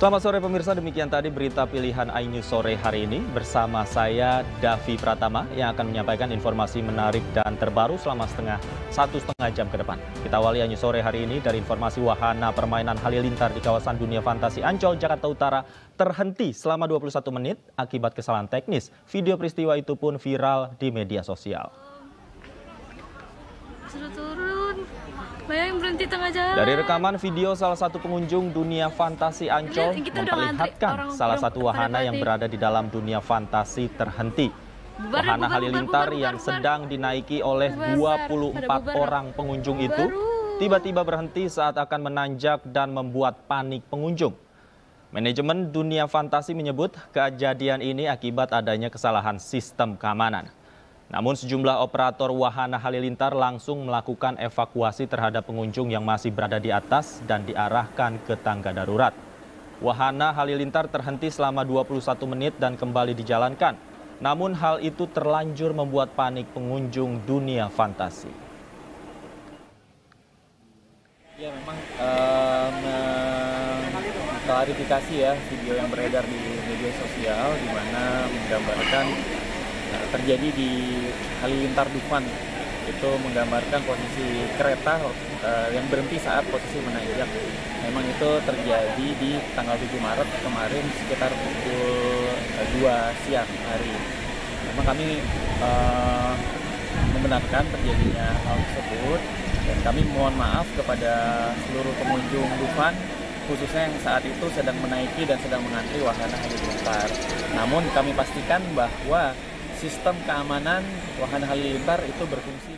Selamat sore pemirsa, demikian tadi berita pilihan iNews sore hari ini bersama saya Davi Pratama yang akan menyampaikan informasi menarik dan terbaru selama satu setengah jam ke depan. Kita awali iNews sore hari ini dari informasi wahana permainan Halilintar di kawasan Dunia Fantasi Ancol, Jakarta Utara terhenti selama 21 menit akibat kesalahan teknis. Video peristiwa itu pun viral di media sosial. Bayangin berhenti tengah jalan. Dari rekaman video salah satu pengunjung Dunia Fantasi Ancol memperlihatkan salah satu wahana yang berada di dalam Dunia Fantasi terhenti. Wahana Halilintar yang sedang dinaiki oleh 24 orang pengunjung itu tiba-tiba berhenti saat akan menanjak dan membuat panik pengunjung. Manajemen Dunia Fantasi menyebut kejadian ini akibat adanya kesalahan sistem keamanan. Namun sejumlah operator wahana Halilintar langsung melakukan evakuasi terhadap pengunjung yang masih berada di atas dan diarahkan ke tangga darurat. Wahana Halilintar terhenti selama 21 menit dan kembali dijalankan. Namun hal itu terlanjur membuat panik pengunjung Dunia Fantasi. Ya memang klarifikasi ya video yang beredar di media sosial di mana menggambarkan terjadi di Halilintar Dufan, itu menggambarkan posisi kereta yang berhenti saat posisi menanjak. Memang itu terjadi di tanggal 7 Maret kemarin sekitar pukul 2 siang hari. Memang kami membenarkan terjadinya hal tersebut dan kami mohon maaf kepada seluruh pengunjung Dufan, khususnya yang saat itu sedang menaiki dan sedang mengantri wahana Halilintar. Namun kami pastikan bahwa sistem keamanan wahana Halilintar itu berfungsi.